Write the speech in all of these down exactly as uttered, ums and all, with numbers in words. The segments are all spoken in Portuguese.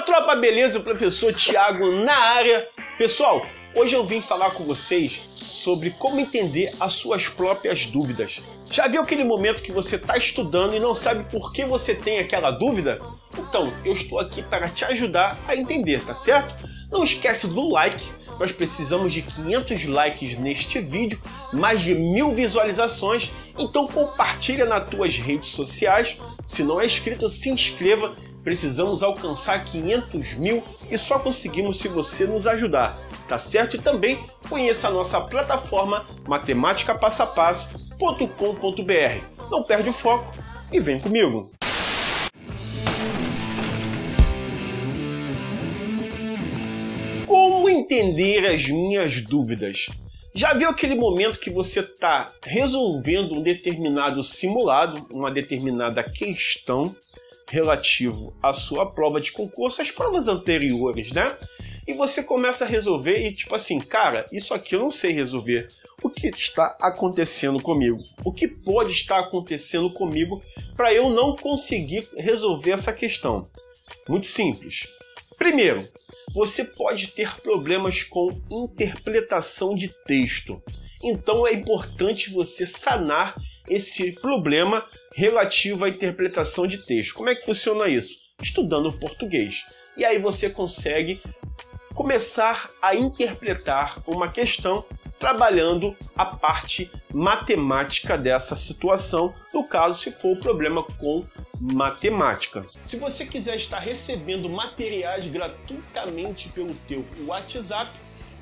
Fala, tropa, beleza? O professor Thiago na área. Pessoal, hoje eu vim falar com vocês sobre como entender as suas próprias dúvidas. Já viu aquele momento que você está estudando e não sabe por que você tem aquela dúvida? Então, eu estou aqui para te ajudar a entender, tá certo? Não esquece do like, nós precisamos de quinhentos likes neste vídeo, mais de mil visualizações, então compartilha nas tuas redes sociais, se não é inscrito, se inscreva, precisamos alcançar quinhentos mil e só conseguimos se você nos ajudar, tá certo? E também conheça a nossa plataforma matemática passo a passo ponto com ponto br. Não perde o foco e vem comigo! Como entender as minhas dúvidas? Já viu aquele momento que você está resolvendo um determinado simulado, uma determinada questão relativo à sua prova de concurso, às provas anteriores, né? E você começa a resolver e tipo assim, cara, isso aqui eu não sei resolver. O que está acontecendo comigo? O que pode estar acontecendo comigo para eu não conseguir resolver essa questão? Muito simples. Primeiro, você pode ter problemas com interpretação de texto. Então é importante você sanar esse problema relativo à interpretação de texto. Como é que funciona isso? Estudando português. E aí você consegue começar a interpretar uma questão trabalhando a parte matemática dessa situação, no caso, se for o problema com matemática. Se você quiser estar recebendo materiais gratuitamente pelo teu WhatsApp,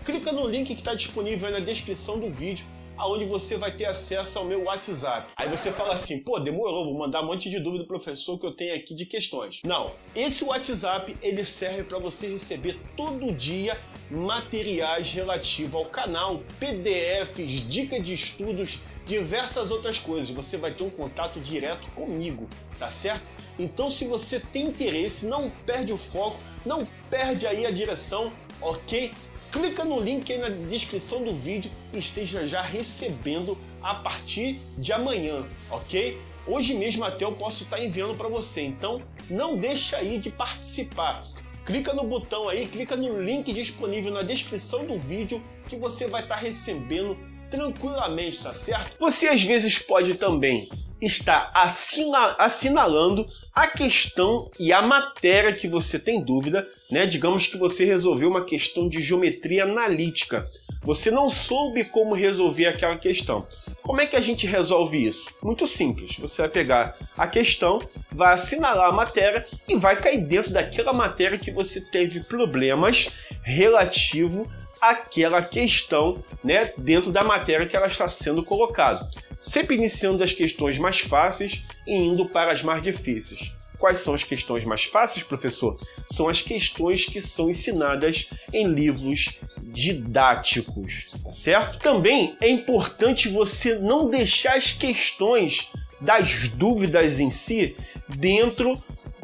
clica no link que está disponível aí na descrição do vídeo, aonde você vai ter acesso ao meu WhatsApp. Aí você fala assim, pô, demorou, vou mandar um monte de dúvida do professor que eu tenho aqui de questões. Não, esse WhatsApp ele serve para você receber todo dia materiais relativos ao canal, P D Fs, dicas de estudos, diversas outras coisas. Você vai ter um contato direto comigo, tá certo? Então se você tem interesse, não perde o foco, não perde aí a direção, ok? Clica no link aí na descrição do vídeo e esteja já recebendo a partir de amanhã, ok? Hoje mesmo até eu posso estar enviando para você, então não deixa aí de participar. Clica no botão aí, clica no link disponível na descrição do vídeo que você vai estar recebendo tranquilamente, tá certo? Você às vezes pode também estar assina- assinalando a questão e a matéria que você tem dúvida, né? Digamos que você resolveu uma questão de geometria analítica. Você não soube como resolver aquela questão. Como é que a gente resolve isso? Muito simples. Você vai pegar a questão, vai assinalar a matéria e vai cair dentro daquela matéria que você teve problemas relativo àquela questão, né? Dentro da matéria que ela está sendo colocada. Sempre iniciando das questões mais fáceis e indo para as mais difíceis. Quais são as questões mais fáceis, professor? São as questões que são ensinadas em livros didáticos, tá certo? Também é importante você não deixar as questões das dúvidas em si dentro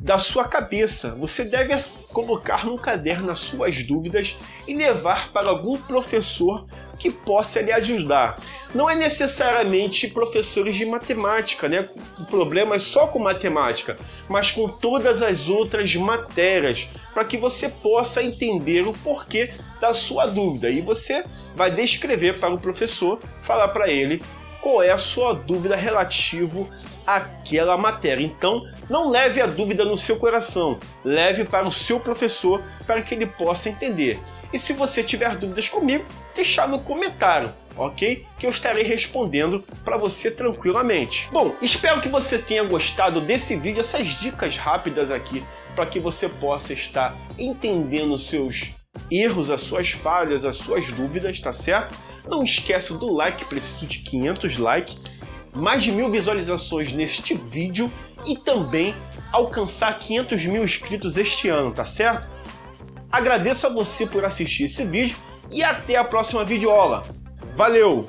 da sua cabeça. Você deve colocar no caderno as suas dúvidas e levar para algum professor que possa lhe ajudar. Não é necessariamente professores de matemática, né? O problema é só com matemática, mas com todas as outras matérias, para que você possa entender o porquê da sua dúvida. E você vai descrever para o professor, falar para ele qual é a sua dúvida relativo aquela matéria. Então, não leve a dúvida no seu coração, leve para o seu professor para que ele possa entender. E se você tiver dúvidas comigo, deixar no comentário, ok? Que eu estarei respondendo para você tranquilamente. Bom, espero que você tenha gostado desse vídeo, essas dicas rápidas aqui, para que você possa estar entendendo seus erros, as suas falhas, as suas dúvidas, tá certo? Não esquece do like, preciso de quinhentos likes, mais de mil visualizações neste vídeo e também alcançar quinhentos mil inscritos este ano, tá certo? Agradeço a você por assistir esse vídeo e até a próxima videoaula. Valeu!